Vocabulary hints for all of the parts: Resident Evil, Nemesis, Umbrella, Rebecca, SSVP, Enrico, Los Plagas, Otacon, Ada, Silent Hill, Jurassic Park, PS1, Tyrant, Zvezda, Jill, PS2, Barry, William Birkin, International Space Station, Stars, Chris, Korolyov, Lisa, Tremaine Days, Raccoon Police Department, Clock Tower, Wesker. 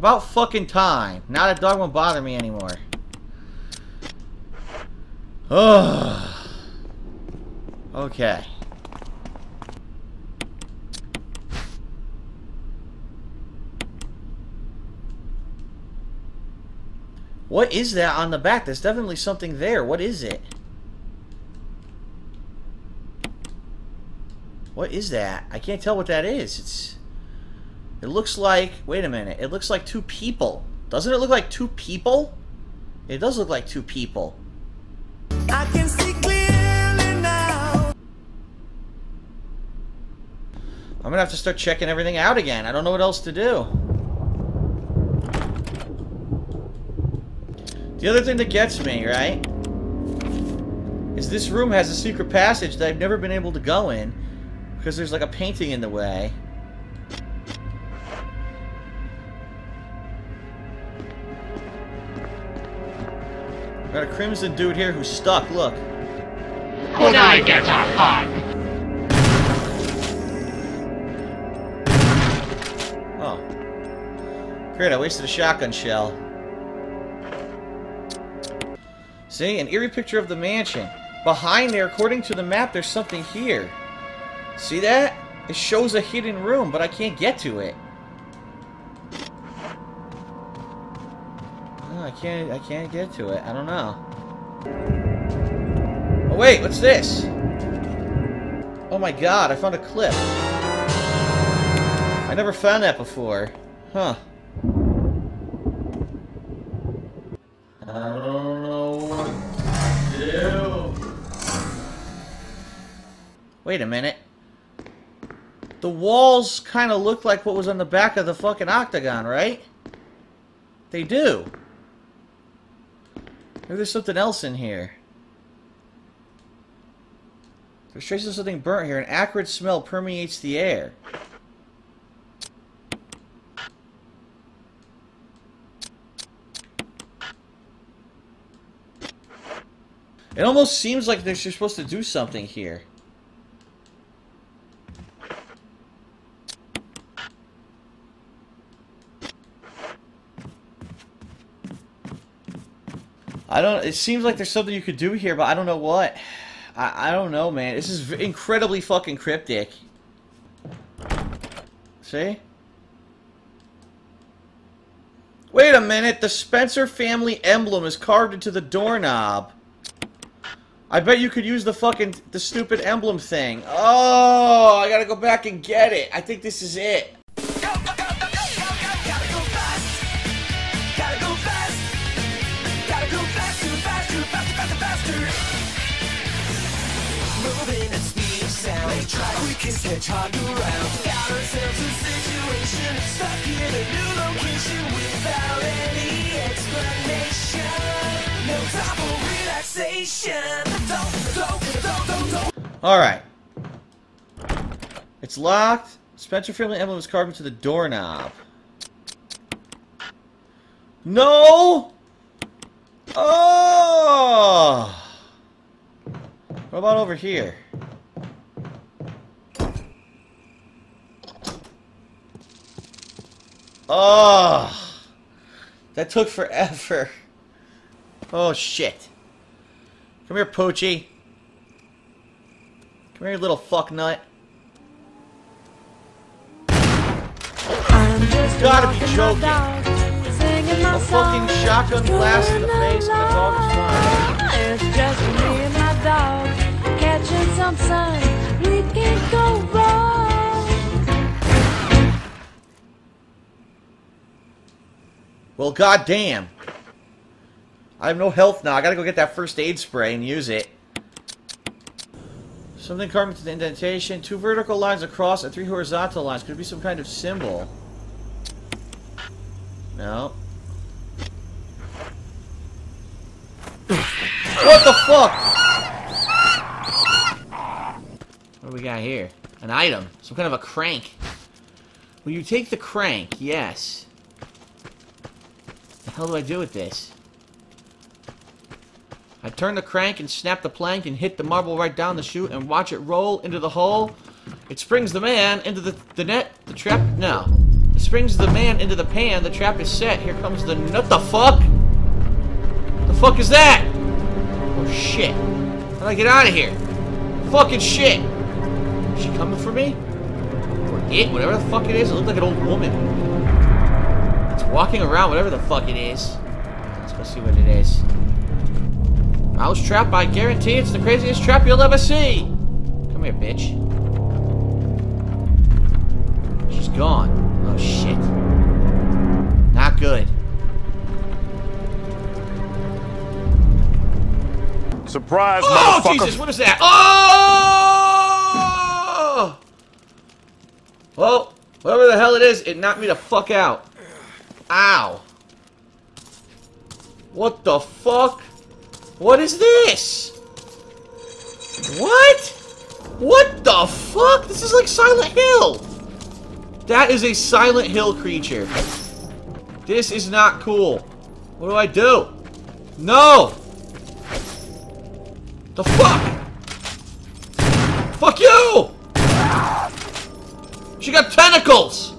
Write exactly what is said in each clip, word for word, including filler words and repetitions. About fucking time. Now that dog won't bother me anymore. Ugh. Okay. What is that on the back? There's definitely something there. What is it? What is that? I can't tell what that is. It's... It looks like... Wait a minute. It looks like two people. Doesn't it look like two people? It does look like two people. I can see clearly now. I'm gonna have to start checking everything out again. I don't know what else to do. The other thing that gets me, right, is this room has a secret passage that I've never been able to go in because there's like a painting in the way. I've got a crimson dude here who's stuck, look. Could I get a hug? Oh. Great, I wasted a shotgun shell. See, an eerie picture of the mansion. Behind there, according to the map, there's something here. See that? It shows a hidden room, but I can't get to it. Oh, I can't, I can't get to it. I don't know. Oh, wait, what's this? Oh my god, I found a clip. I never found that before. Huh. Wait a minute. The walls kind of look like what was on the back of the fucking octagon, right? They do. Maybe there's something else in here. There's traces of something burnt here. An acrid smell permeates the air. It almost seems like they're supposed to do something here. I don't, it seems like there's something you could do here, but I don't know what. I, I don't know, man. This is v incredibly fucking cryptic. See? Wait a minute! The Spencer family emblem is carved into the doorknob. I bet you could use the fucking, the stupid emblem thing. Oh, I gotta go back and get it. I think this is it. We can catch hard around. Got ourselves a situation, stuck in a new location without any explanation. No time for relaxation. Don't, don't, don't, don't, don't. Alright. It's locked. Spencer family emblem is carved into the doorknob. No! Oh! What about over here? Oh, that took forever. Oh, shit. Come here, Poochie. Come here, little fucknut. You've gotta be joking. A fucking shotgun blast in the face and the dog is fine. It's just me and my dog catching some sun. We can't go wrong. Well, goddamn. I have no health now. I gotta go get that first aid spray and use it. Something carved into the indentation. Two vertical lines across and three horizontal lines. Could it be some kind of symbol? No. What the fuck? What do we got here? An item. Some kind of a crank. Will you take the crank? Yes. What the hell do I do with this? I turn the crank and snap the plank and hit the marble right down the chute and watch it roll into the hole. It springs the man into the, the net, the trap. No. It springs the man into the pan. The trap is set. Here comes the nut. The fuck? The fuck is that? Oh shit. How do I get out of here? Fucking shit. Is she coming for me? Or it? Whatever the fuck it is. It looks like an old woman. It's walking around, whatever the fuck it is. Let's go see what it is. Mouse trap, I guarantee it's the craziest trap you'll ever see. Come here, bitch. She's gone. Oh, shit. Not good. Surprise, oh, motherfucker! Oh, Jesus, what is that? Oh! Well, whatever the hell it is, it knocked me the fuck out. Ow. What the fuck? What is this? What? What the fuck? This is like Silent Hill. That is a Silent Hill creature. This is not cool. What do I do? No! The fuck? Fuck you! She got tentacles!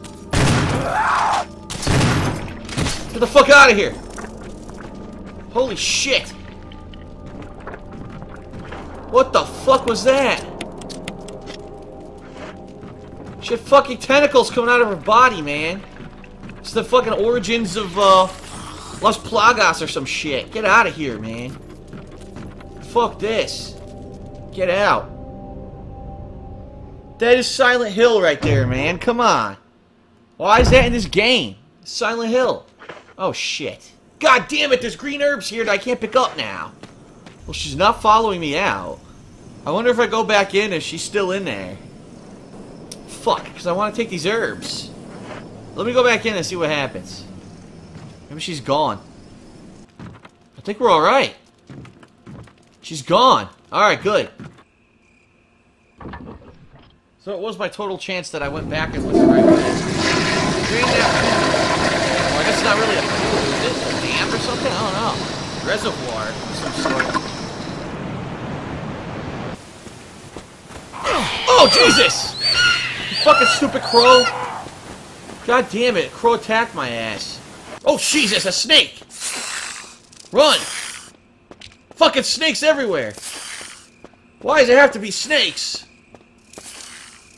Get the fuck out of here! Holy shit! What the fuck was that? She had fucking tentacles coming out of her body, man. It's the fucking origins of, uh, Los Plagas or some shit. Get out of here, man. Fuck this. Get out. That is Silent Hill right there, man. Come on. Why is that in this game? Silent Hill. Oh, shit. God damn it, there's green herbs here that I can't pick up now. Well, she's not following me out. I wonder if I go back in if she's still in there. Fuck, because I want to take these herbs. Let me go back in and see what happens. Maybe she's gone. I think we're alright. She's gone. Alright, good. So it was my total chance that I went back and looked right at it. Well, I guess it's not really a pool, is it? A dam or something? I don't know. Reservoir of some sort. Oh, Jesus! You fucking stupid crow. God damn it, crow attacked my ass. Oh, Jesus, a snake! Run! Fucking snakes everywhere! Why does it have to be snakes?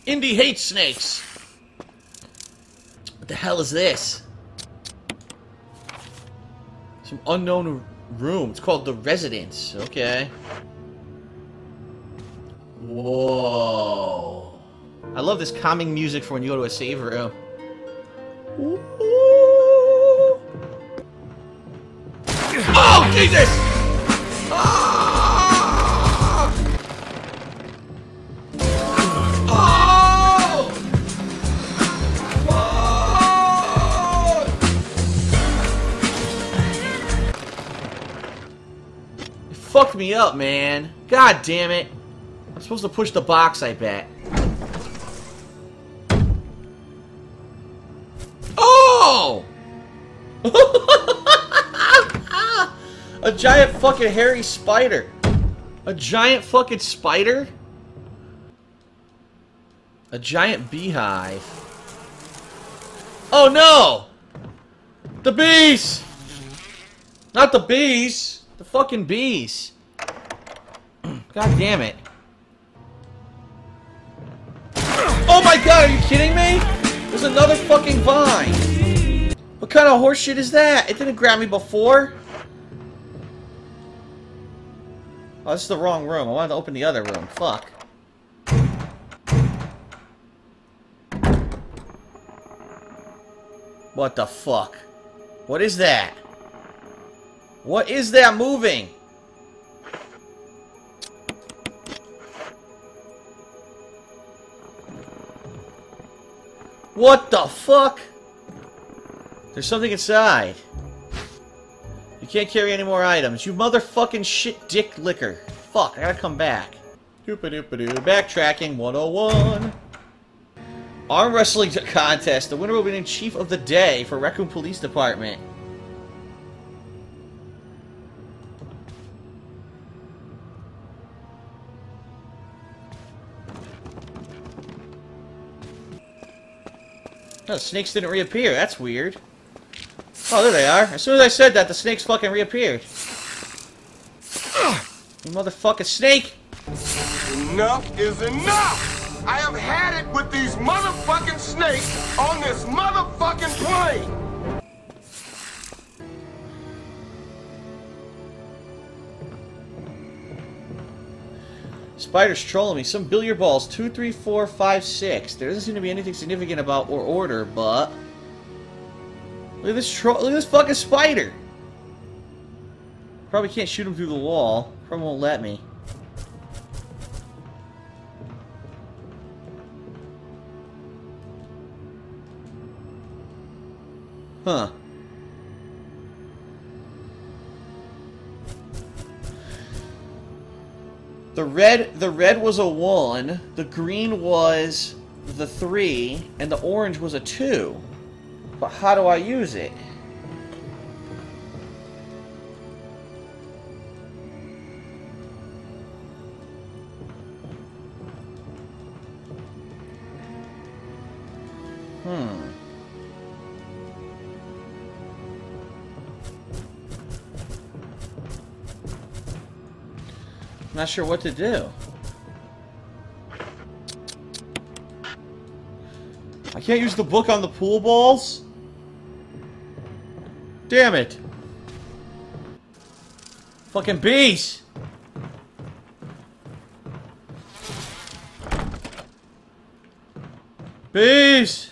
Indy hates snakes. What the hell is this? Some unknown room. It's called the Residence. Okay. Whoa. I love this calming music for when you go to a save room. Oh, Jesus! Oh! Oh! Oh! It fucked me up, man. God damn it. I'm supposed to push the box, I bet. Oh! A giant fucking hairy spider. A giant fucking spider? A giant beehive. Oh no! The bees! Not the bees! The fucking bees. God damn it. Oh my god, are you kidding me? There's another fucking vine. What kind of horseshit is that? It didn't grab me before. Oh, this is the wrong room. I wanted to open the other room. Fuck. What the fuck? What is that? What is that moving? What the fuck? There's something inside. You can't carry any more items. You motherfucking shit dick licker. Fuck, I gotta come back. Doopa-doopa-doo. Backtracking one oh one. Arm wrestling contest. The winner will be named Chief of the Day for Raccoon Police Department. No, the snakes didn't reappear. That's weird. Oh, there they are. As soon as I said that, the snakes fucking reappeared. You motherfucking snake! Enough is enough! I have had it with these motherfucking snakes on this motherfucking plane! Spider's trolling me. Some billiard balls. Two, three, four, five, six. There doesn't seem to be anything significant about or order, but look at this troll. Look at this fucking spider. Probably can't shoot him through the wall. Probably won't let me. Huh. The red, the red was a one, the green was the three, and the orange was a two. But how do I use it? Hmm. Not sure what to do. I can't use the book on the pool balls? Damn it. Fucking bees! Bees!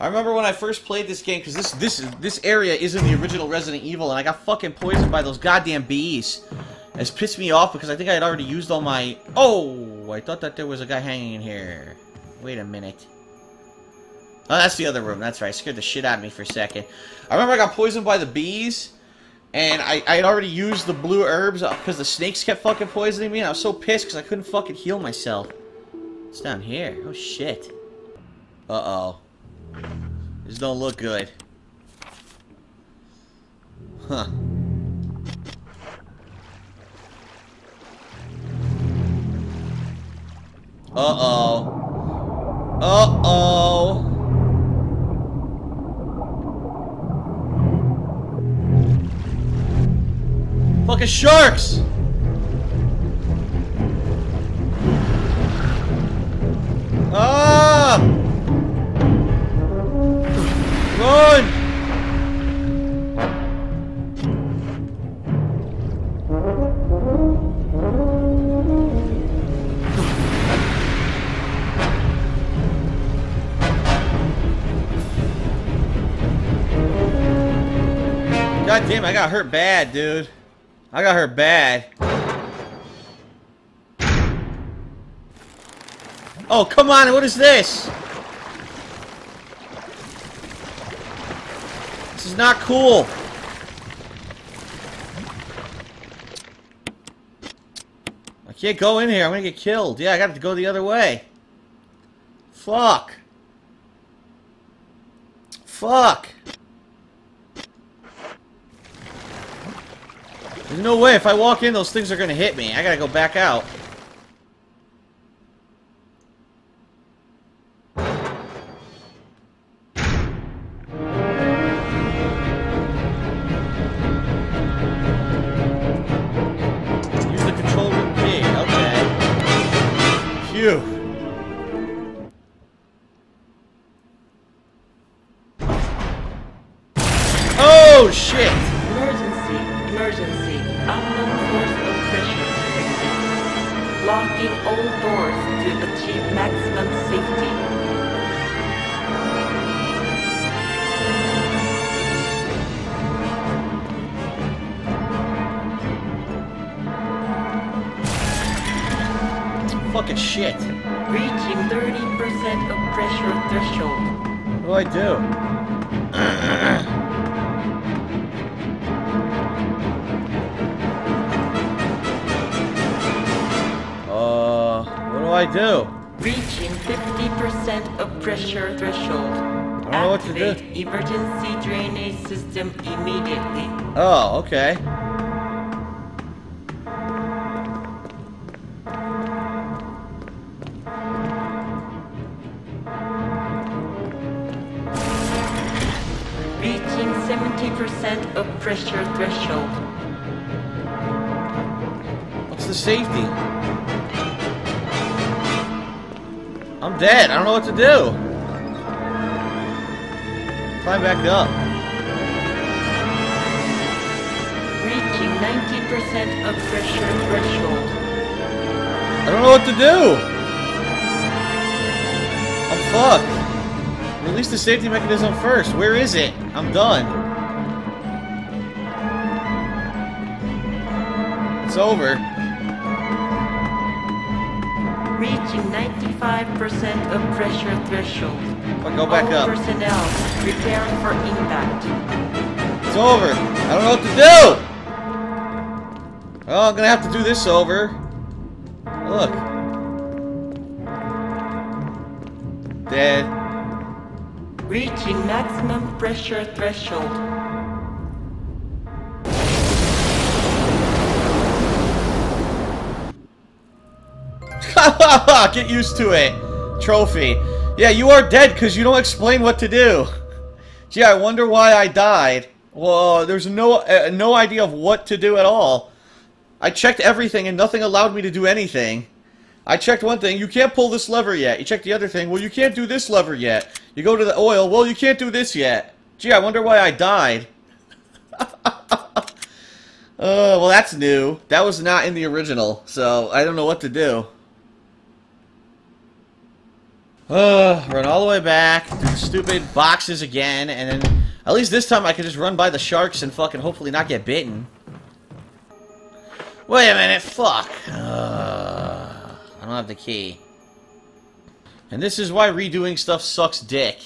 I remember when I first played this game, because this this this area is in the original Resident Evil, and I got fucking poisoned by those goddamn bees. It's pissed me off because I think I had already used all my... Oh! I thought that there was a guy hanging in here. Wait a minute. Oh, that's the other room. That's right. It scared the shit out of me for a second. I remember I got poisoned by the bees, and I, I had already used the blue herbs because the snakes kept fucking poisoning me, and I was so pissed because I couldn't fucking heal myself. It's down here. Oh, shit. Uh-oh. This don't look good. Huh. Uh-oh. Uh-oh. Fucking sharks! Ah! Run! God damn, I got hurt bad, dude. I got hurt bad. Oh, come on, what is this? This is not cool. I can't go in here. I'm gonna get killed. Yeah, I got to go the other way. Fuck. Fuck. There's no way. If I walk in, those things are gonna hit me. I gotta go back out. Oh shit! Emergency, emergency. Unknown source of pressure detected. Locking all doors to achieve maximum safety. Fucking shit. Reaching thirty percent of pressure threshold. What do I do? I do. Reaching fifty percent of pressure threshold. I don't know what to do. Activate emergency drainage system immediately. Oh, okay. seventy percent of pressure threshold. What's the safety? I'm dead. I don't know what to do. Climb back up. Reaching ninety percent of pressure threshold. I don't know what to do. I'm fucked. Release the safety mechanism first. Where is it? I'm done. It's over. Reaching ninety-five percent of pressure threshold. I'll go back up. All personnel, prepare for impact. It's over. I don't know what to do! Oh, I'm gonna have to do this over. Look. Dead. Reaching maximum pressure threshold. Get used to it. Trophy. Yeah, you are dead because you don't explain what to do. Gee, I wonder why I died. Well, there's no uh, no idea of what to do at all. I checked everything and nothing allowed me to do anything. I checked one thing. You can't pull this lever yet. You check the other thing. Well, you can't do this lever yet. You go to the oil. Well, you can't do this yet. Gee, I wonder why I died. uh, well, that's new. That was not in the original, so I don't know what to do. Uh, run all the way back, do the stupid boxes again, and then at least this time I can just run by the sharks and fucking hopefully not get bitten. Wait a minute, fuck. Uh, I don't have the key. And this is why redoing stuff sucks dick.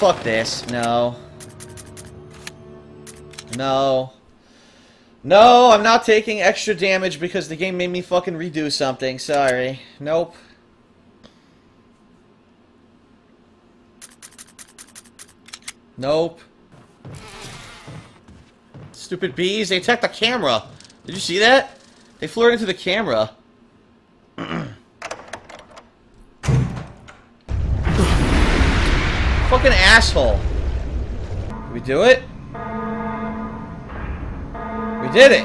Fuck this. No. No. No, I'm not taking extra damage because the game made me fucking redo something. Sorry. Nope. Nope. Stupid bees. They attacked the camera. Did you see that? They flew right into the camera. Fucking asshole. Did we do it? We did it.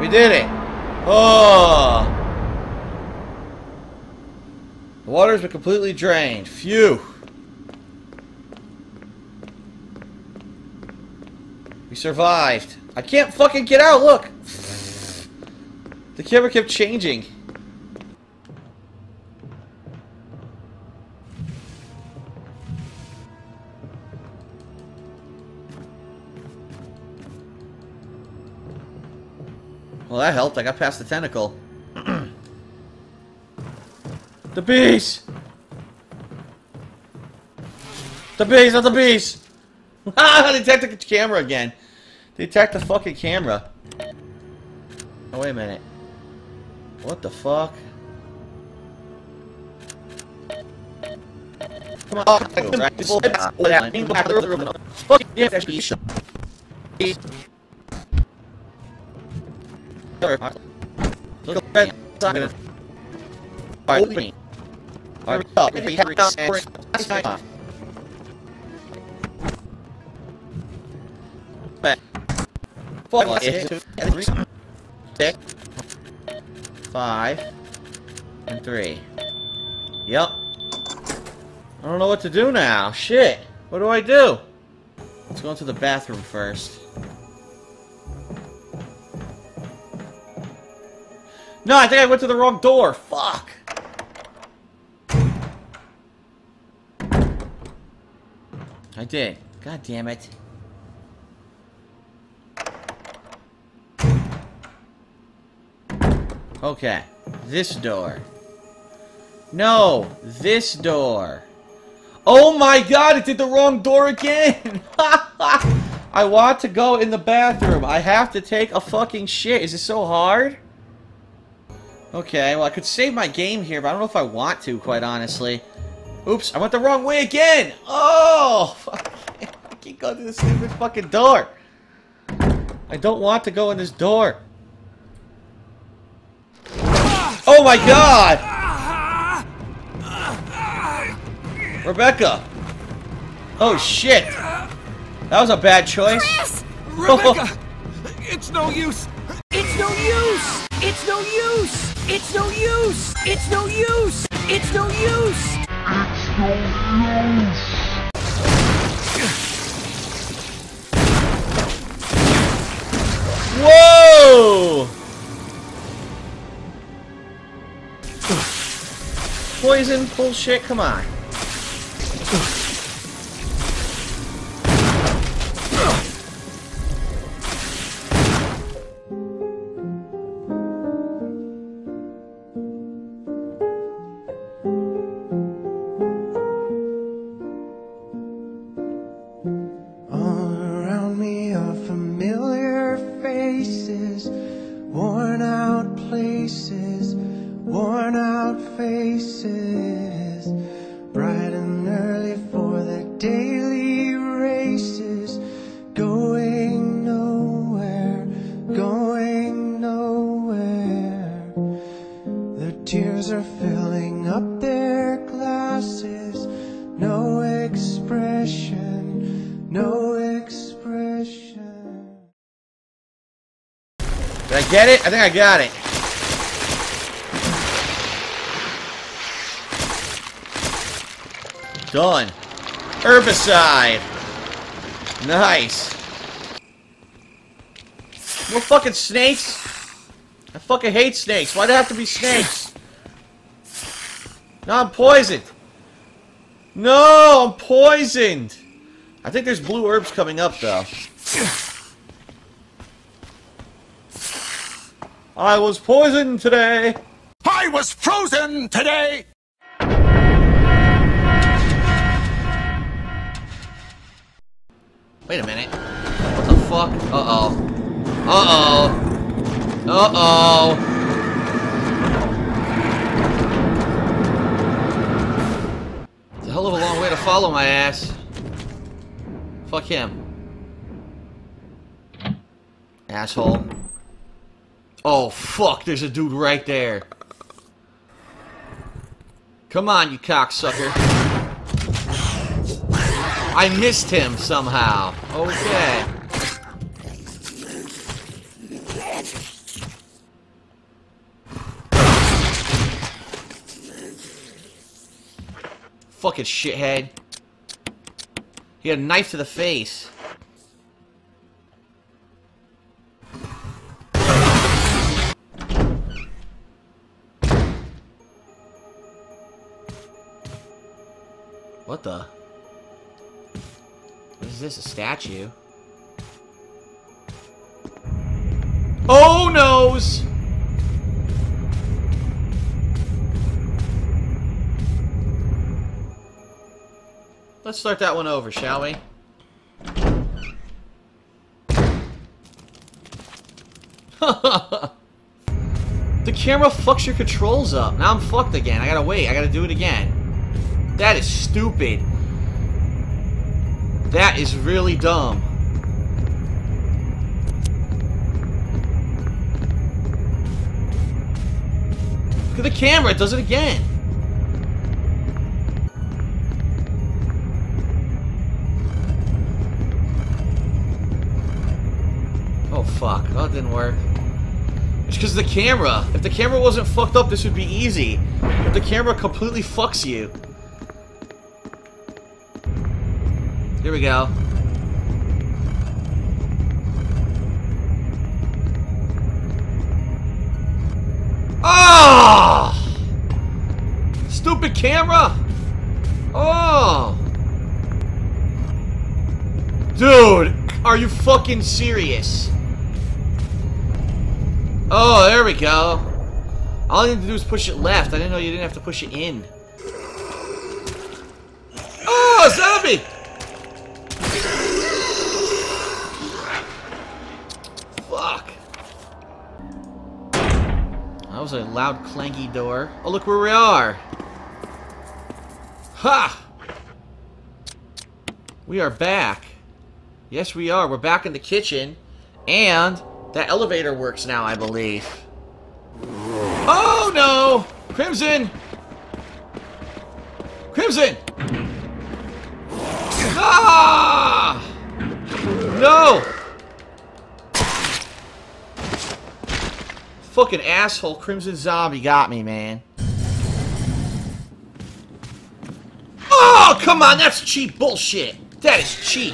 We did it. Oh. The water's been completely drained. Phew. We survived. I can't fucking get out. Look. The camera kept changing. Well, that helped. I got past the tentacle. The bees! The bees, not the bees! Ah, they attacked the camera again. They attacked the fucking camera. Oh, wait a minute. What the fuck? Come on, I Five and three. Yep. I don't know what to do now. Shit. What do I do? Let's go into the bathroom first. No, I think I went to the wrong door. Fuck. I did. God damn it. Okay, this door. No, this door. Oh my god, it did the wrong door again! I want to go in the bathroom. I have to take a fucking shit. Is this so hard? Okay, well I could save my game here, but I don't know if I want to, quite honestly. Oops, I went the wrong way again! Oh! Fuck. I keep going through this stupid fucking door! I don't want to go in this door. Oh my god! Rebecca! Oh shit! That was a bad choice. Chris! Rebecca! It's no use! It's no use! It's no use! It's no use! It's no use! It's no use! It's no use! Whoa! Poison bullshit, come on. Get it? I think I got it. Done. Herbicide. Nice. More fucking snakes? I fucking hate snakes. Why'd it have to be snakes? No, I'm poisoned. No, I'm poisoned. I think there's blue herbs coming up, though. I was poisoned today! I was frozen today! Wait a minute. What the fuck? Uh-oh. Uh-oh. Uh-oh. It's a hell of a long way to follow my ass. Fuck him. Asshole. Oh fuck, there's a dude right there. Come on, you cocksucker. I missed him somehow. Okay. Fucking shithead. He had a knife to the face. What the? What is this? A statue? Oh noes! Let's start that one over, shall we? The camera fucks your controls up. Now I'm fucked again. I gotta wait. I gotta do it again. That is stupid. That is really dumb. Look at the camera, it does it again. Oh fuck, that didn't work. It's because of the camera. If the camera wasn't fucked up, this would be easy. If the camera completely fucks you. Here we go. Oh! Stupid camera! Oh! Dude, are you fucking serious? Oh, there we go. All I need to do is push it left. I didn't know you didn't have to push it in. Oh! was a loud, clanky door. Oh, look where we are! Ha! We are back. Yes, we are. We're back in the kitchen. And that elevator works now, I believe. Oh, no! Crimson! Crimson! Ah! No! Fucking asshole Crimson Zombie got me, man. Oh, come on, that's cheap bullshit. That is cheap.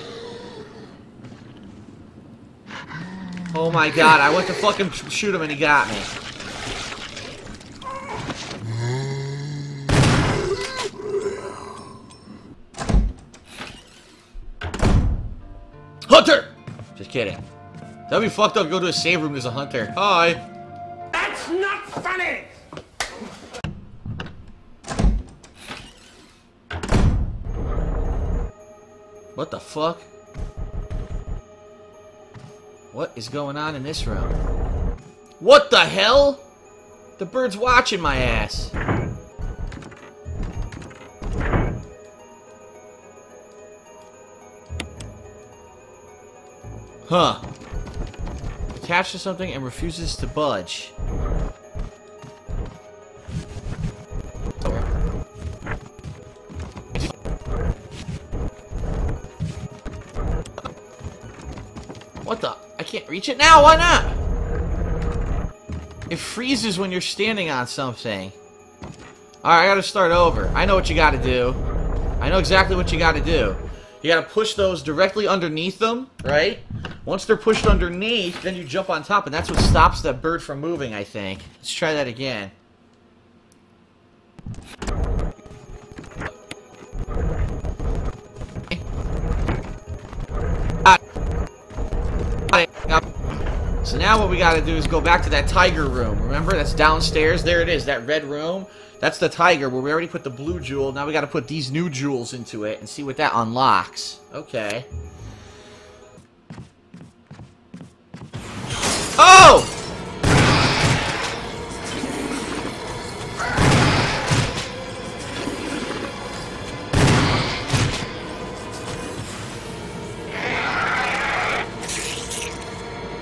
Oh my god, I went to fucking shoot him and he got me. Hunter! Just kidding. That'd be fucked up to go to a save room as a hunter. Hi. That's not funny! What the fuck? What is going on in this room? What the hell? The bird's watching my ass. Huh. Attached to something and refuses to budge. Can't reach it now, why not? It freezes when you're standing on something. Alright, I gotta start over. I know what you gotta do. I know exactly what you gotta do. You gotta push those directly underneath them, right? Once they're pushed underneath, then you jump on top, and that's what stops that bird from moving, I think. Let's try that again. So now what we gotta do is go back to that tiger room. Remember, that's downstairs. There it is, that red room. That's the tiger where we already put the blue jewel. Now we gotta put these new jewels into it and see what that unlocks. Okay. Oh!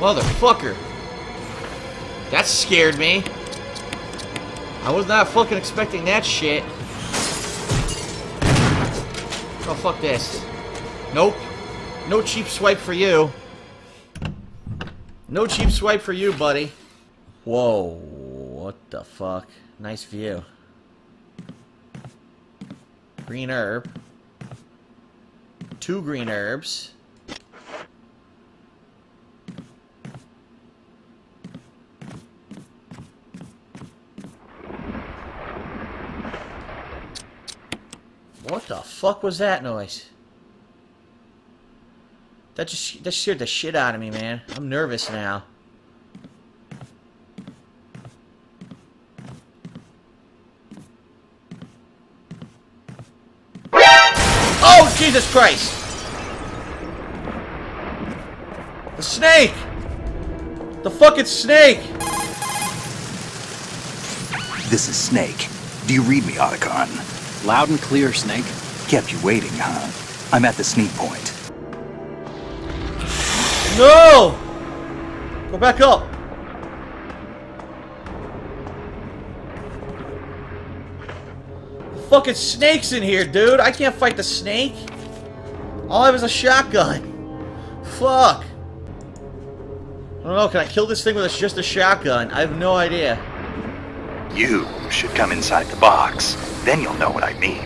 Motherfucker. That scared me. I was not fucking expecting that shit. Oh, fuck this. Nope. No cheap swipe for you. No cheap swipe for you, buddy. Whoa. What the fuck? Nice view. Green herb. Two green herbs. What the fuck was that noise? That just that scared the shit out of me, man. I'm nervous now. Oh, Jesus Christ! The snake! The fucking snake! This is Snake. Do you read me, Otacon? Loud and clear, Snake. Kept you waiting, huh? I'm at the sneak point. No! Go back up! The fucking snake's in here, dude! I can't fight the snake! All I have is a shotgun! Fuck! I don't know, can I kill this thing with just a shotgun? I have no idea. You should come inside the box. Then you'll know what I mean.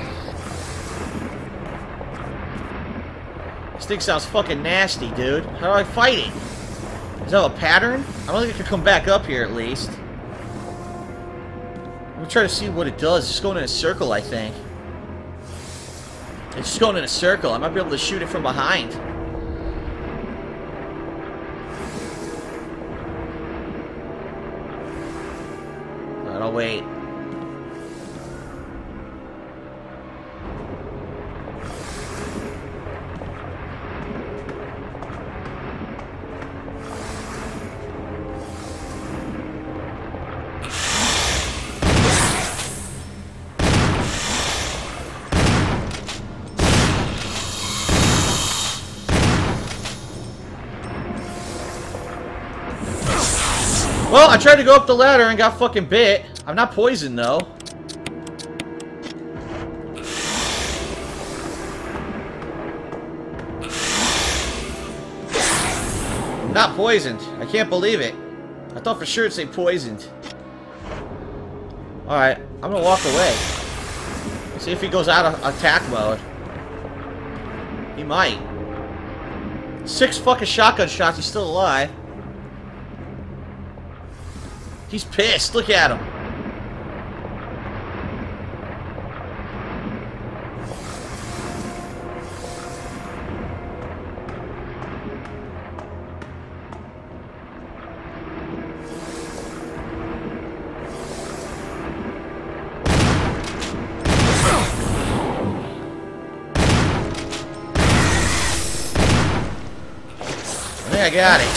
This thing sounds fucking nasty, dude. How do I fight it? Is that a pattern? I don't think I can come back up here, at least. I'm gonna try to see what it does. It's just going in a circle, I think. It's just going in a circle. I might be able to shoot it from behind. Alright, I'll wait. Well, I tried to go up the ladder and got fucking bit. I'm not poisoned, though. I'm not poisoned. I can't believe it. I thought for sure it'd say poisoned. Alright, I'm gonna walk away. Let's see if he goes out of attack mode. He might. Six fucking shotgun shots, he's still alive. He's pissed, look at him. I got it.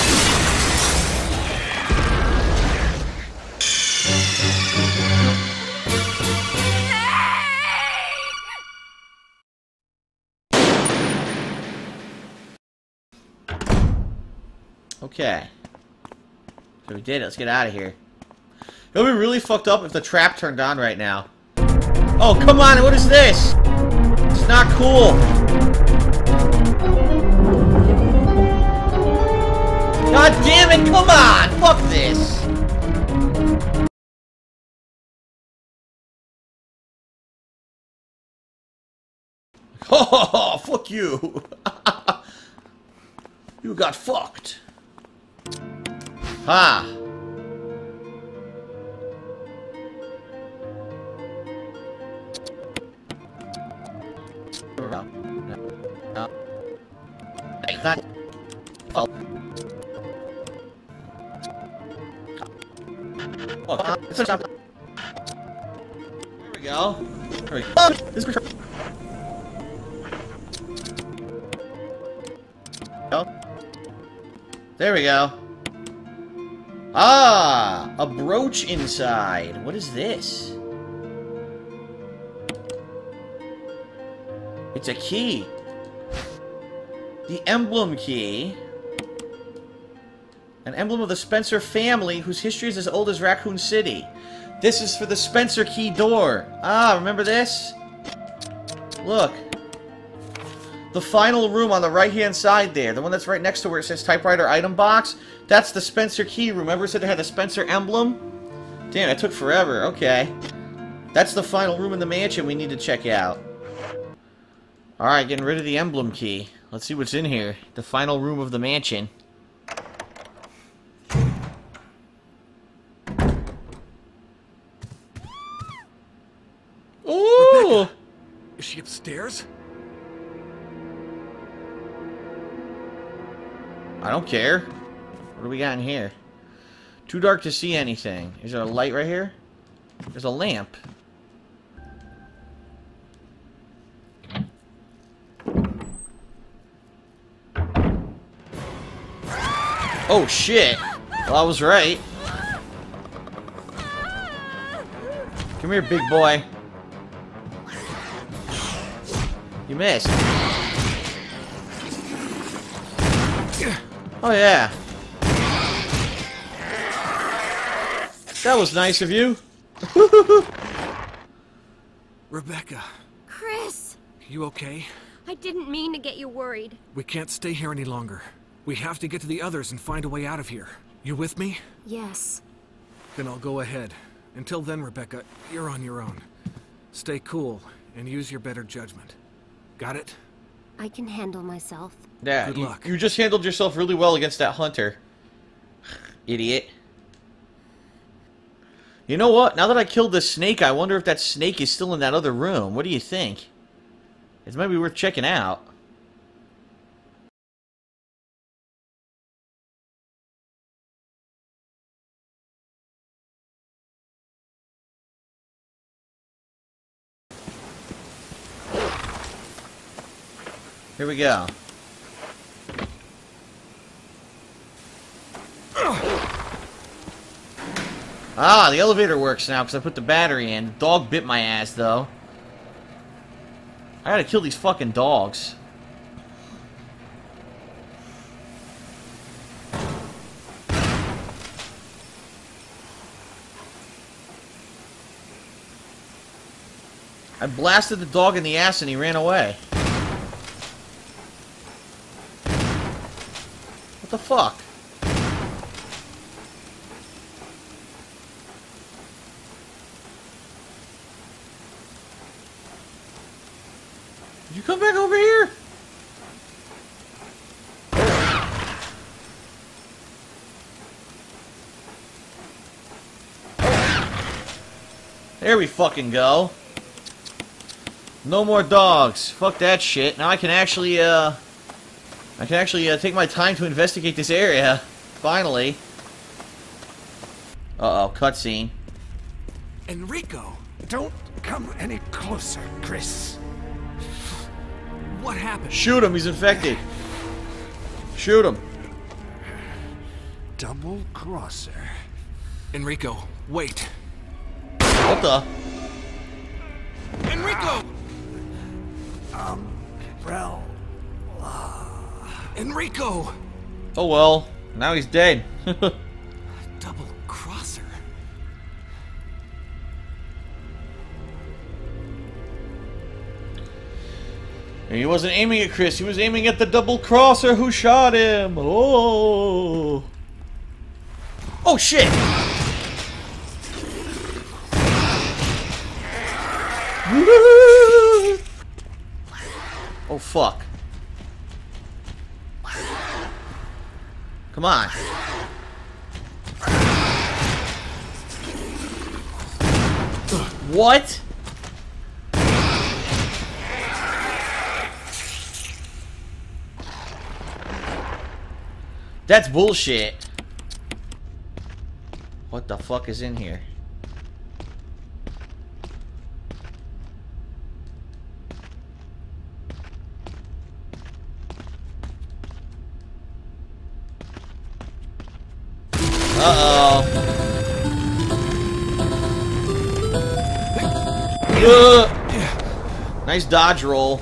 Okay. So we did it. Let's get out of here. It'll be really fucked up if the trap turned on right now. Oh, come on. What is this? It's not cool. God damn it, come on! Fuck this! Oh, fuck you! You got fucked! Ha! Ah. Oh, there we go. There we go. Oh, this is there we go. Ah, a brooch inside. What is this? It's a key. The emblem key. An emblem of the Spencer family, whose history is as old as Raccoon City. This is for the Spencer key door. Ah, remember this? Look. The final room on the right-hand side there. The one that's right next to where it says typewriter item box. That's the Spencer key room. Remember it said it had a Spencer emblem? Damn, it took forever. Okay. That's the final room in the mansion we need to check out. Alright, getting rid of the emblem key. Let's see what's in here. The final room of the mansion. Ooh! Is she upstairs? I don't care. What do we got in here? Too dark to see anything. Is there a light right here? There's a lamp. Oh shit! Well, I was right. Come here, big boy. You missed. Oh, yeah. That was nice of you. Rebecca. Chris. You okay? I didn't mean to get you worried. We can't stay here any longer. We have to get to the others and find a way out of here. You with me? Yes. Then I'll go ahead. Until then, Rebecca, you're on your own. Stay cool and use your better judgment. Got it? I can handle myself. Yeah, good you, luck. You just handled yourself really well against that hunter. Idiot. You know what? Now that I killed the snake, I wonder if that snake is still in that other room. What do you think? It might be worth checking out. Here we go. Ah, the elevator works now because I put the battery in. Dog bit my ass, though. I gotta kill these fucking dogs. I blasted the dog in the ass and he ran away. What the fuck? Did you come back over here? There we fucking go. No more dogs. Fuck that shit. Now I can actually, uh... I can actually uh, take my time to investigate this area. Finally. Uh-oh, cutscene. Enrico! Don't come any closer, Chris. What happened? Shoot him, he's infected. Shoot him. Double crosser. Enrico, wait. What the? Enrico! Umbrella. Enrico! Oh well, now he's dead. Double crosser. He wasn't aiming at Chris, he was aiming at the double crosser who shot him. Oh. Oh shit! Oh fuck. Come on. What? That's bullshit. What the fuck is in here? Uh-oh. Uh, nice dodge roll.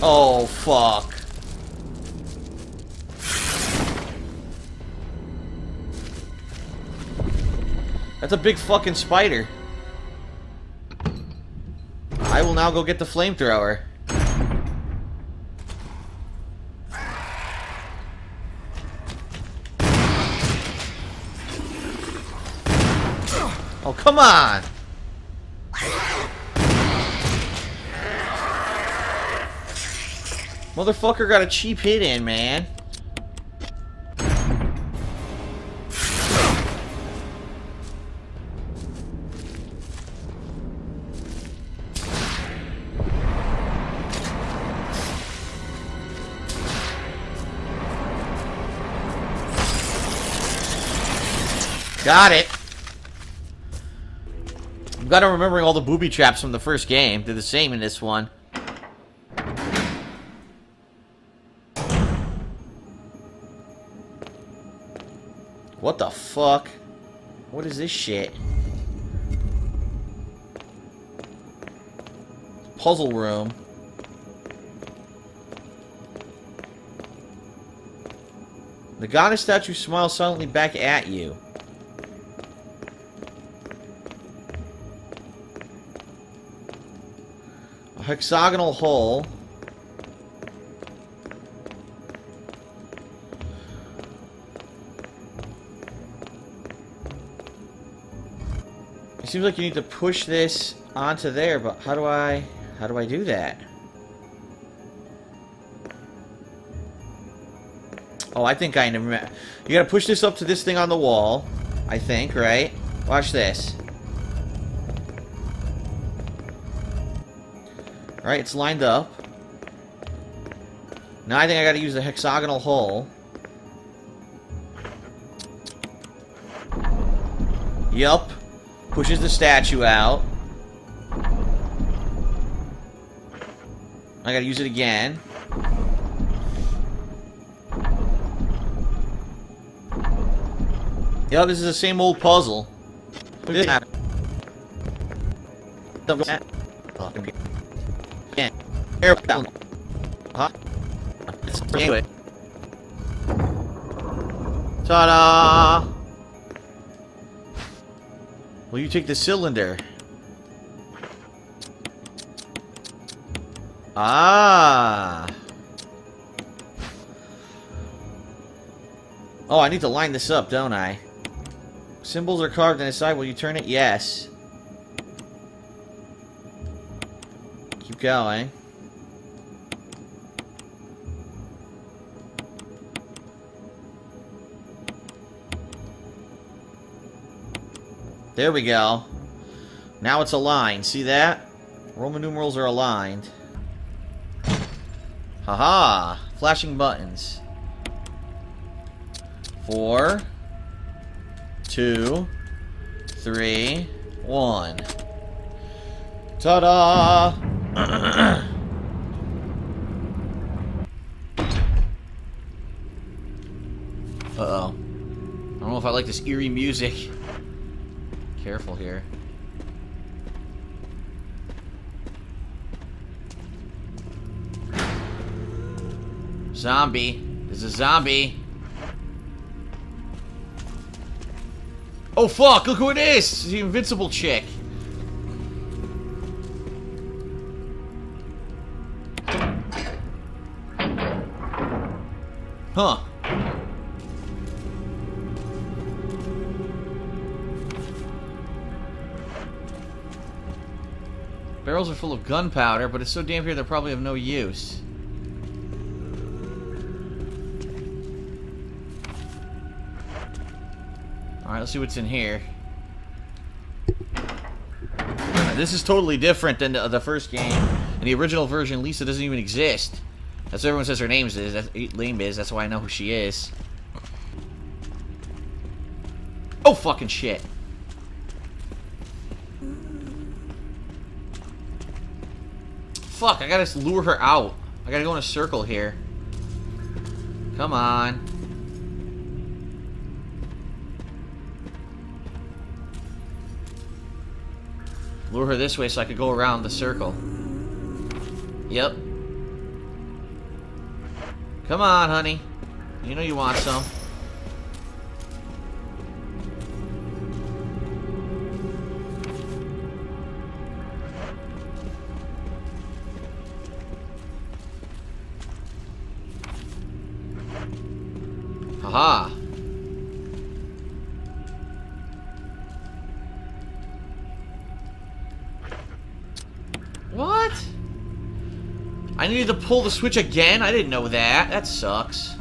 Oh, fuck. That's a big fucking spider. I will now go get the flamethrower. Oh, come on! Motherfucker got a cheap hit in, man. Got it! I'm glad I'm remembering all the booby traps from the first game. They're the same in this one. What the fuck? What is this shit? Puzzle room. The goddess statue smiles silently back at you. Hexagonal hole. It seems like you need to push this onto there, but how do I how do I do that? Oh, I think I never met. You gotta push this up to this thing on the wall, I think, right? Watch this. Alright, it's lined up. Now I think I gotta use the hexagonal hole. Yup. Pushes the statue out. I gotta use it again. Yup, this is the same old puzzle. This Air down. Huh? Let's do it. Ta-da! Will you take the cylinder? Ah. Oh, I need to line this up, don't I? Symbols are carved on the side. Will you turn it? Yes. Keep going. There we go. Now it's aligned. See that? Roman numerals are aligned. Haha. -ha. Flashing buttons. Four, two, three, one. Ta-da! Uh-oh. I don't know if I like this eerie music. Careful here. Zombie. There's a zombie. Oh fuck, look who it is! It's the invincible chick. Huh. Barrels are full of gunpowder, but it's so damp here they're probably of no use. Alright, let's see what's in here. This is totally different than the, the first game. In the original version, Lisa doesn't even exist. That's what everyone says her name is. That's, name is. That's why I know who she is. Oh, fucking shit. Fuck, I gotta lure her out. I gotta go in a circle here. Come on. Lure her this way so I could go around the circle. Yep. Come on, honey. You know you want some. Haha. What? I needed to pull the switch again? I didn't know that. That sucks.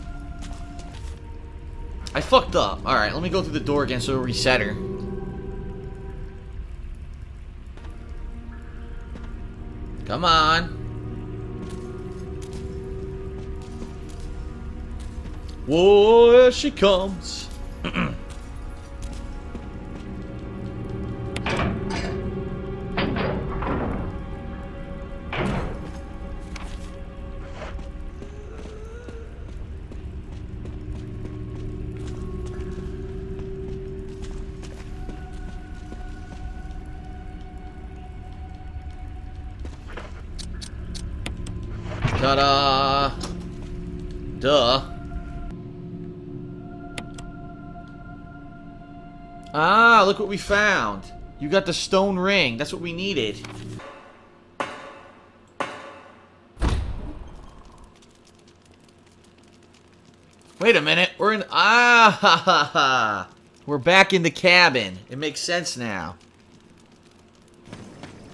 I fucked up. Alright, let me go through the door again so it'll reset her. Come on. Whoa, here she comes. Ta-da! Duh. Ah, look what we found. You got the stone ring. That's what we needed. Wait a minute. We're in... Ah, ha, ha, ha. We're back in the cabin. It makes sense now.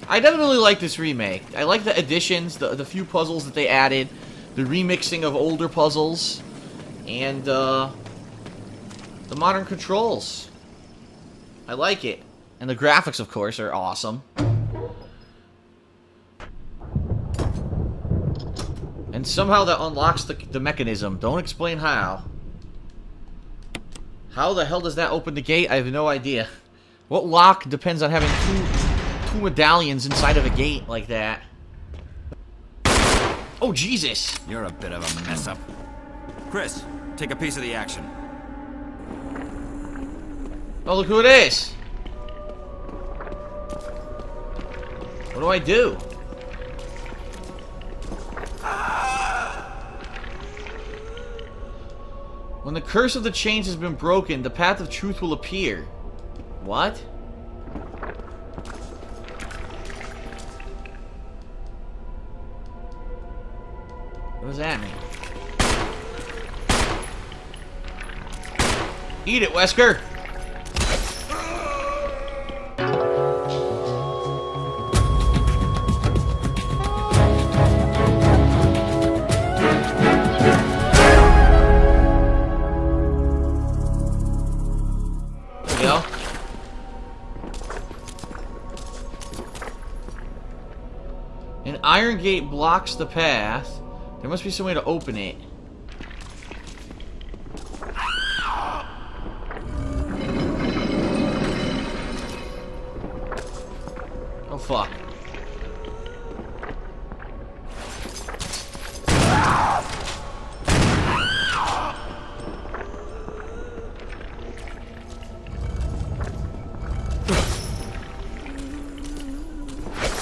I definitely like this remake. I like the additions, the, the few puzzles that they added, the remixing of older puzzles, and uh, the modern controls. I like it. And the graphics, of course, are awesome. And somehow that unlocks the, the mechanism. Don't explain how. How the hell does that open the gate? I have no idea. What lock depends on having two... Two medallions inside of a gate like that. Oh, Jesus! You're a bit of a mess up. Chris, take a piece of the action. Oh, look who it is! What do I do? When the curse of the chains has been broken, the path of truth will appear. What? What was that mean? Eat it, Wesker! Iron gate blocks the path. There must be some way to open it. Oh fuck.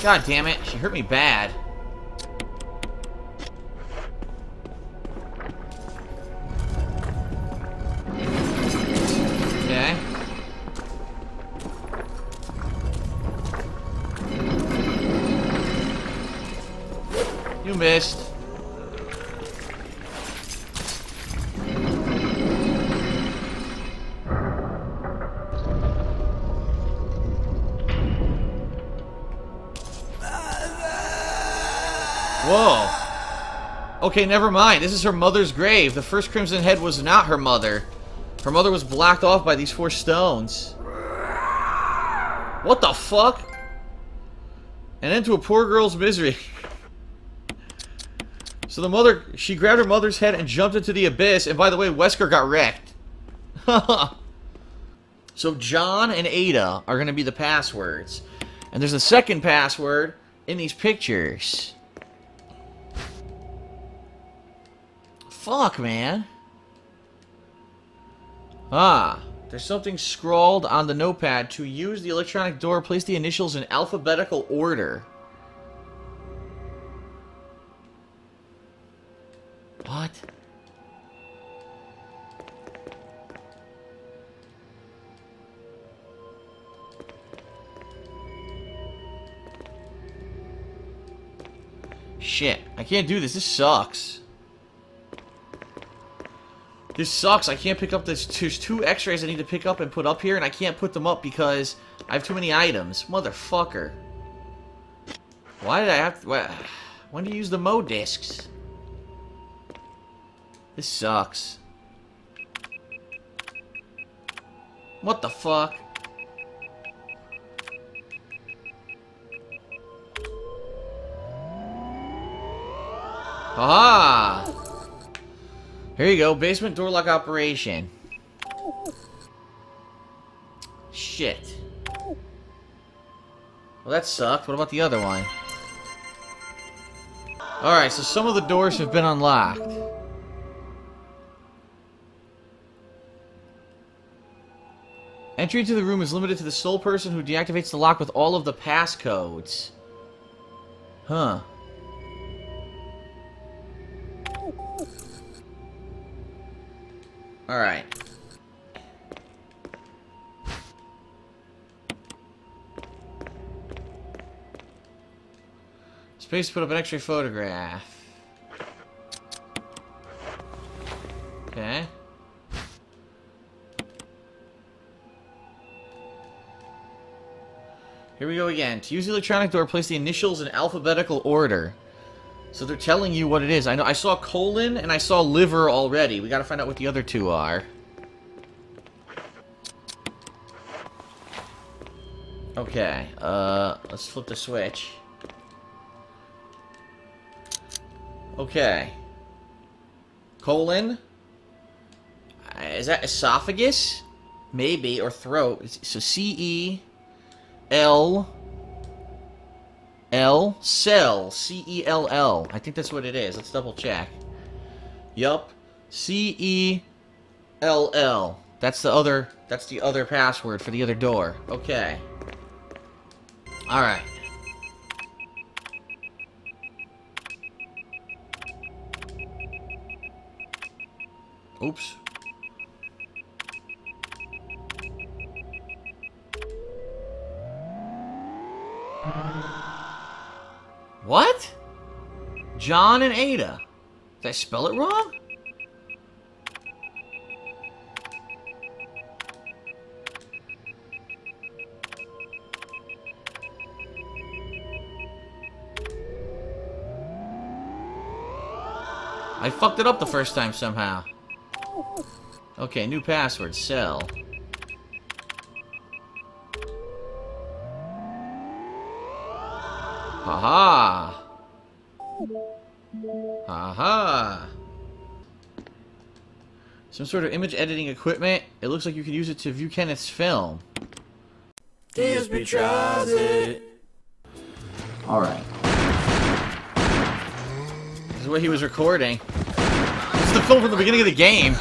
God damn it, she hurt me bad. Missed. Whoa. Okay, never mind. This is her mother's grave. The first Crimson Head was not her mother. Her mother was blocked off by these four stones. What the fuck? An end to a poor girl's misery. So the mother, she grabbed her mother's head and jumped into the abyss, and by the way, Wesker got wrecked. So John and Ada are going to be the passwords. And there's a second password in these pictures. Fuck, man. Ah, there's something scrawled on the notepad. To use the electronic door, place the initials in alphabetical order. What? Shit. I can't do this. This sucks. This sucks. I can't pick up this. There's two x-rays I need to pick up and put up here, and I can't put them up because I have too many items. Motherfucker. Why did I have to... Why, when do you use the Mo discs? This sucks. What the fuck? Aha! Here you go, basement door lock operation. Shit. Well, that sucked. What about the other one? Alright, so some of the doors have been unlocked. Entry into the room is limited to the sole person who deactivates the lock with all of the passcodes. Huh. Alright. Space to put up an X-ray photograph. Okay. Here we go again. To use the electronic door, place the initials in alphabetical order. So they're telling you what it is. I know I saw colon and I saw liver already. We gotta find out what the other two are. Okay, uh, let's flip the switch. Okay. Colon. Is that esophagus? Maybe, or throat. So C E... L L cell C E L L. I think that's what it is. Let's double check. Yup, C E L L. That's the other. That's the other password for the other door. Okay. All right. Oops. What? John and Ada. Did I spell it wrong? I fucked it up the first time somehow. Okay, new password, cell. Haha. Haha. Some sort of image editing equipment. It looks like you could use it to view Kenneth's film. This betrays it. Alright. This is what he was recording. This is the film from the beginning of the game.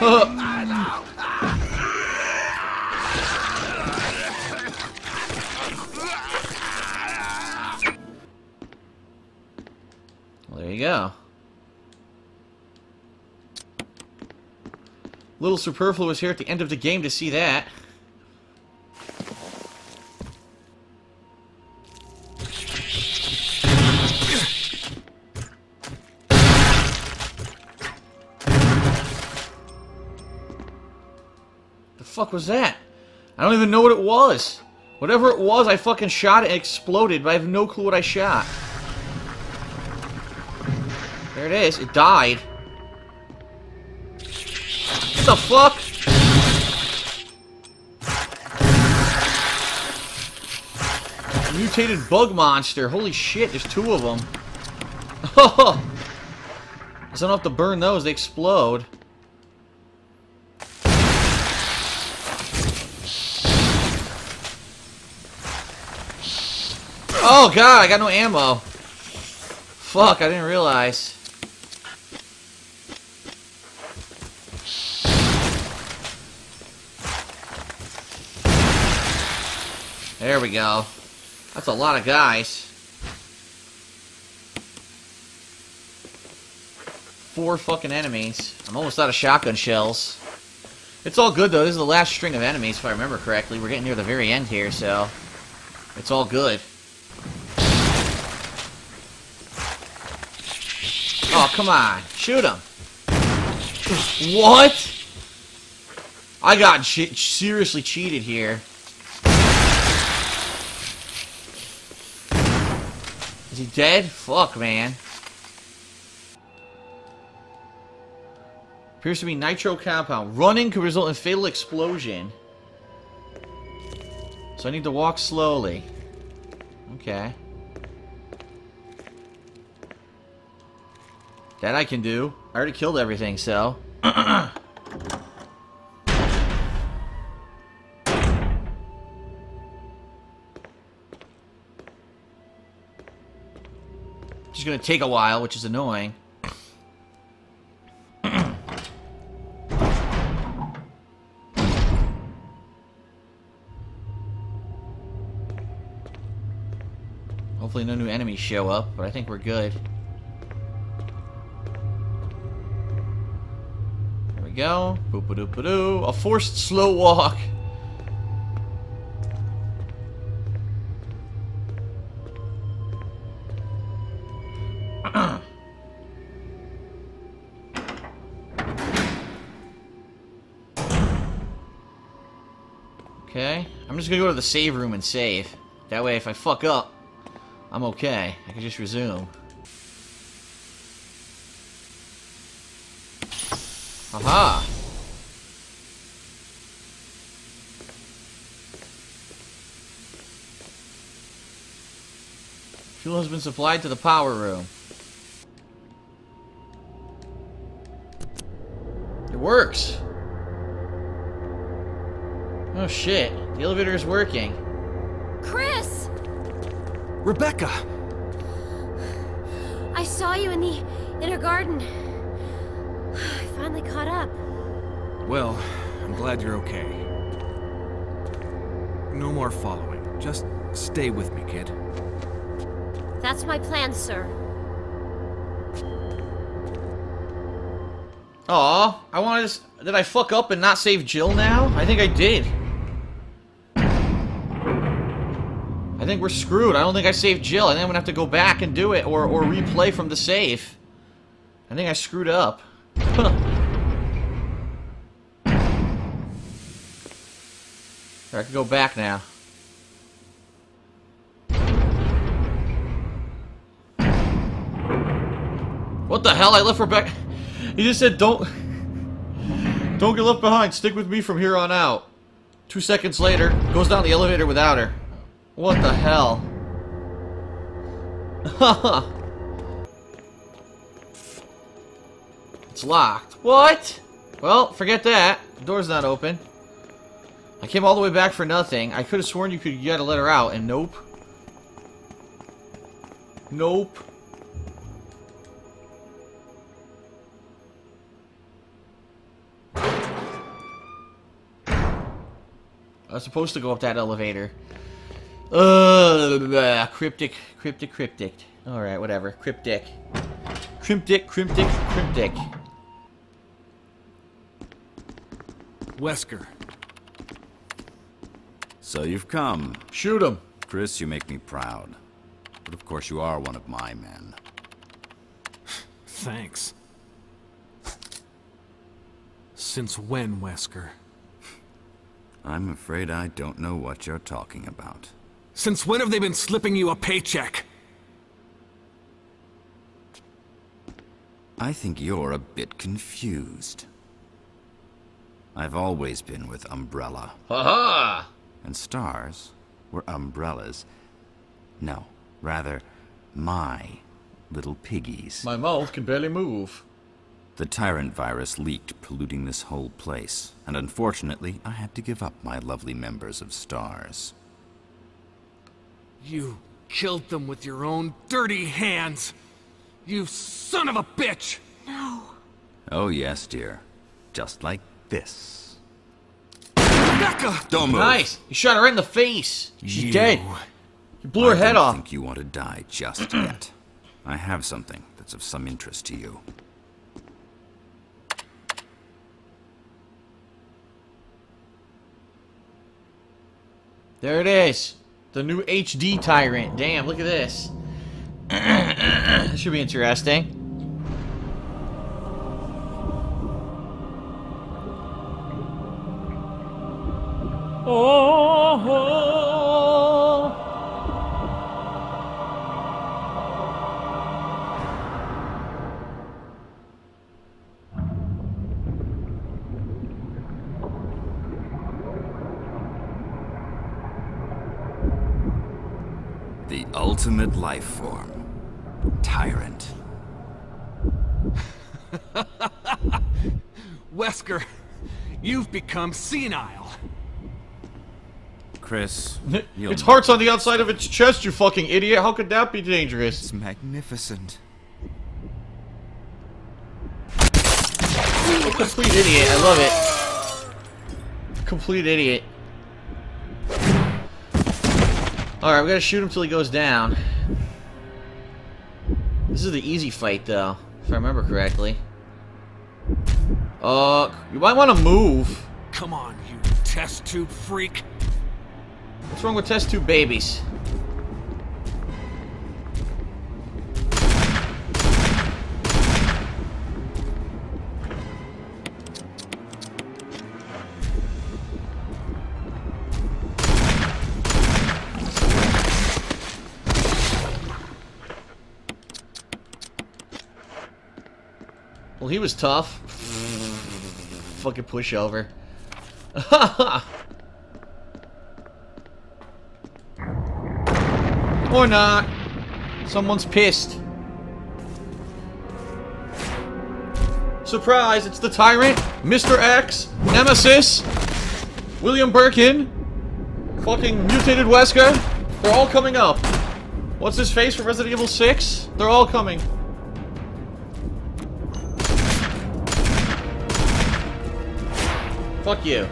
Well, there you go. Little superfluous here at the end of the game to see that. Fuck was that? I don't even know what it was. Whatever it was, I fucking shot it and exploded, but I have no clue what I shot. There it is. It died. What the fuck? A mutated bug monster. Holy shit, there's two of them. Oh! I don't have to burn those, they explode. Oh god, I got no ammo. Fuck, I didn't realize. There we go. That's a lot of guys. Four fucking enemies. I'm almost out of shotgun shells. It's all good though, this is the last string of enemies if I remember correctly. We're getting near the very end here, so... it's all good. Oh, come on. Shoot him. What? I got che- seriously cheated here. Is he dead? Fuck, man. Appears to be nitro compound. Running could result in fatal explosion. So I need to walk slowly. Okay. That I can do. I already killed everything, so... Just gonna take a while, which is annoying. Hopefully no new enemies show up, but I think we're good. Go. Boop-a-doop-a-doo. A forced slow walk. Okay. I'm just gonna go to the save room and save. That way if I fuck up, I'm okay. I can just resume. Aha! Fuel has been supplied to the power room. It works! Oh shit, the elevator is working. Chris! Rebecca! I saw you in the inner garden. Finally caught up. Well, I'm glad you're okay. No more following. Just stay with me, kid. That's my plan, sir. Aw, I wanted to... Did I fuck up and not save Jill now? I think I did. I think we're screwed. I don't think I saved Jill. I think I'm gonna have to go back and do it or, or replay from the save. I think I screwed up. I can go back now. What the hell? I left Rebecca. He just said, "Don't, don't get left behind. Stick with me from here on out." Two seconds later, goes down the elevator without her. What the hell? It's locked. What? Well, forget that. The door's not open. I came all the way back for nothing. I could have sworn you could you had to let her out, and nope. Nope. I was supposed to go up that elevator. Ugh, cryptic, cryptic, cryptic. Alright, whatever. Cryptic. Cryptic, cryptic, cryptic. Wesker. So you've come. Shoot him. Chris, you make me proud. But of course you are one of my men. Thanks. Since when, Wesker? I'm afraid I don't know what you're talking about. Since when have they been slipping you a paycheck? I think you're a bit confused. I've always been with Umbrella. Ha-ha! And Stars were Umbrella's, no, rather, my little piggies. My mouth can barely move. The Tyrant virus leaked, polluting this whole place, and unfortunately, I had to give up my lovely members of Stars. You killed them with your own dirty hands! You son of a bitch! No. Oh yes, dear. Just like this. Rebecca! Don't move. Nice! You shot her in the face! She's you. dead! You blew her I head off! I don't think you want to die just yet. I have something that's of some interest to you. There it is! The new H D Tyrant. Damn, look at this. This should be interesting. Oh, oh. The ultimate life form, Tyrant. Wesker, you've become senile. Chris, its heart's on the outside of its chest, you fucking idiot. How could that be dangerous? It's magnificent. Complete idiot. I love it. Complete idiot. Alright, we gotta shoot him till he goes down. This is the easy fight, though, if I remember correctly. Uh, you might want to move. Come on, you test tube freak. What's wrong with test tube babies? Well, he was tough. Fucking pushover. Ha Or not. Someone's pissed. Surprise, it's the Tyrant, Mister X, Nemesis, William Birkin, fucking mutated Wesker. They're all coming up. What's his face from Resident Evil six? They're all coming. Fuck you.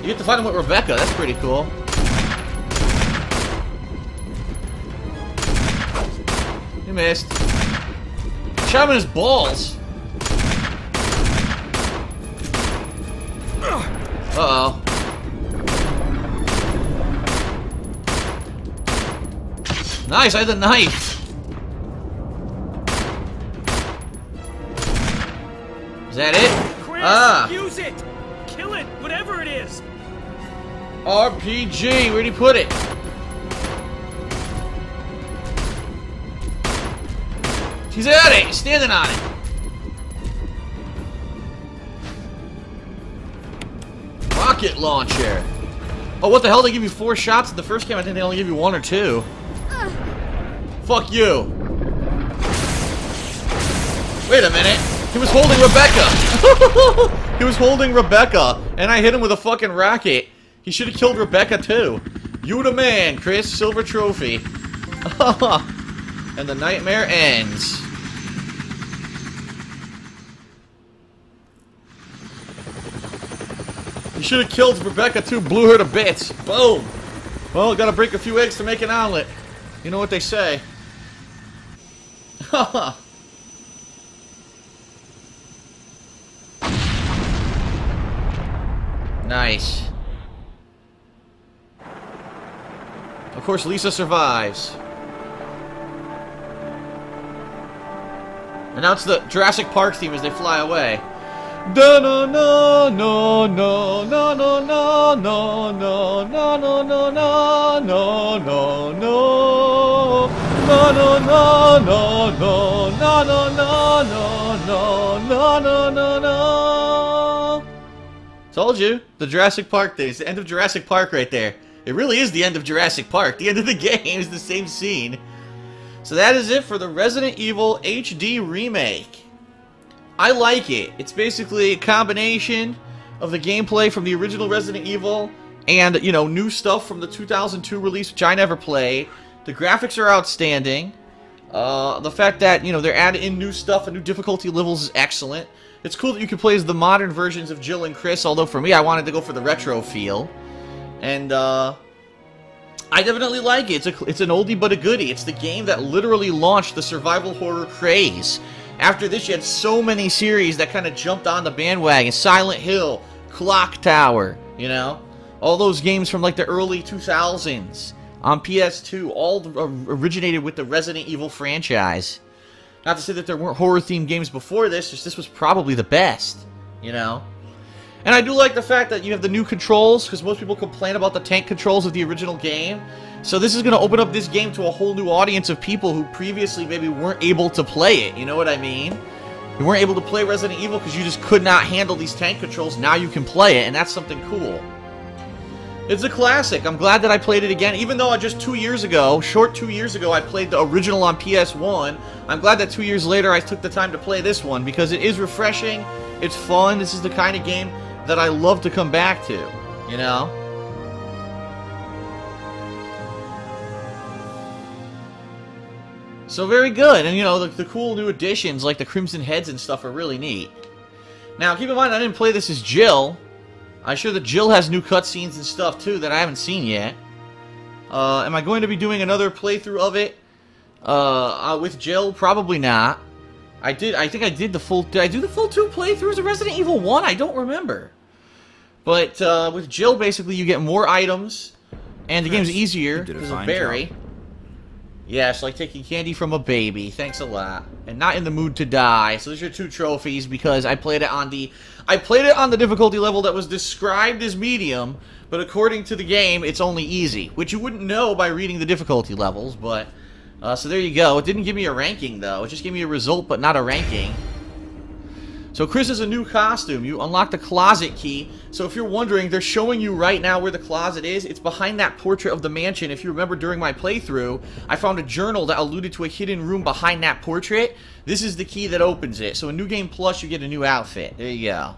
You get to fight him with Rebecca, that's pretty cool. You missed. Shot him in his balls! Uh-oh. Nice, I had a knife! Is that it? Chris, ah! Use it! Kill it! Whatever it is! R P G! Where'd he put it? He's at it! He's standing on it! Rocket launcher! Oh, what the hell? They give you four shots in the first game? I think they only give you one or two. Uh. Fuck you! Wait a minute! He was holding Rebecca! He was holding Rebecca! And I hit him with a fucking rocket! He should have killed Rebecca too! You the man, Chris! Silver trophy! And the nightmare ends. You should have killed Rebecca too, blew her to bits. Boom! Well, gotta break a few eggs to make an omelet. You know what they say. Haha. Nice. Of course, Lisa survives. And now it's the Jurassic Park theme as they fly away. No no no no no no no no no no no no no no no no no no no no no no no no no no no. Told you, the Jurassic Park thing. It's the end of Jurassic Park right there. It really is the end of Jurassic Park. The end of the game is the same scene. So that is it for the Resident Evil H D Remake. I like it. It's basically a combination of the gameplay from the original Resident Evil and, you know, new stuff from the two thousand two release, which I never played. The graphics are outstanding. Uh, the fact that, you know, they're adding in new stuff and new difficulty levels is excellent. It's cool that you can play as the modern versions of Jill and Chris, although for me, I wanted to go for the retro feel. And, uh... I definitely like it. It's a, it's an oldie but a goodie. It's the game that literally launched the survival horror craze. After this, you had so many series that kind of jumped on the bandwagon. Silent Hill, Clock Tower, you know? All those games from like the early two thousands on P S two all originated with the Resident Evil franchise. Not to say that there weren't horror-themed games before this, just this was probably the best, you know? And I do like the fact that you have the new controls, because most people complain about the tank controls of the original game. So this is going to open up this game to a whole new audience of people who previously maybe weren't able to play it, you know what I mean? You weren't able to play Resident Evil because you just could not handle these tank controls, now you can play it, and that's something cool. It's a classic, I'm glad that I played it again, even though I just two years ago, short two years ago, I played the original on P S one. I'm glad that two years later I took the time to play this one, because it is refreshing, it's fun, this is the kind of game that I love to come back to, you know? So very good, and you know, the, the cool new additions like the Crimson Heads and stuff are really neat. Now keep in mind I didn't play this as Jill. I'm sure that Jill has new cutscenes and stuff too that I haven't seen yet. Uh, am I going to be doing another playthrough of it uh, uh, with Jill? Probably not. I did. I think I did the full. Did I do the full two playthroughs of Resident Evil one? I don't remember. But uh, with Jill, basically, you get more items, and the Chris, game's easier because of Barry. Job. Yeah, it's like taking candy from a baby. Thanks a lot. And not in the mood to die. So those are two trophies because I played it on the, I played it on the difficulty level that was described as medium, but according to the game, it's only easy, which you wouldn't know by reading the difficulty levels, but. Uh, so there you go. It didn't give me a ranking, though. It just gave me a result, but not a ranking. So Chris is a new costume. You unlock the closet key. So if you're wondering, they're showing you right now where the closet is. It's behind that portrait of the mansion. If you remember during my playthrough, I found a journal that alluded to a hidden room behind that portrait. This is the key that opens it. So in New Game Plus, you get a new outfit. There you go.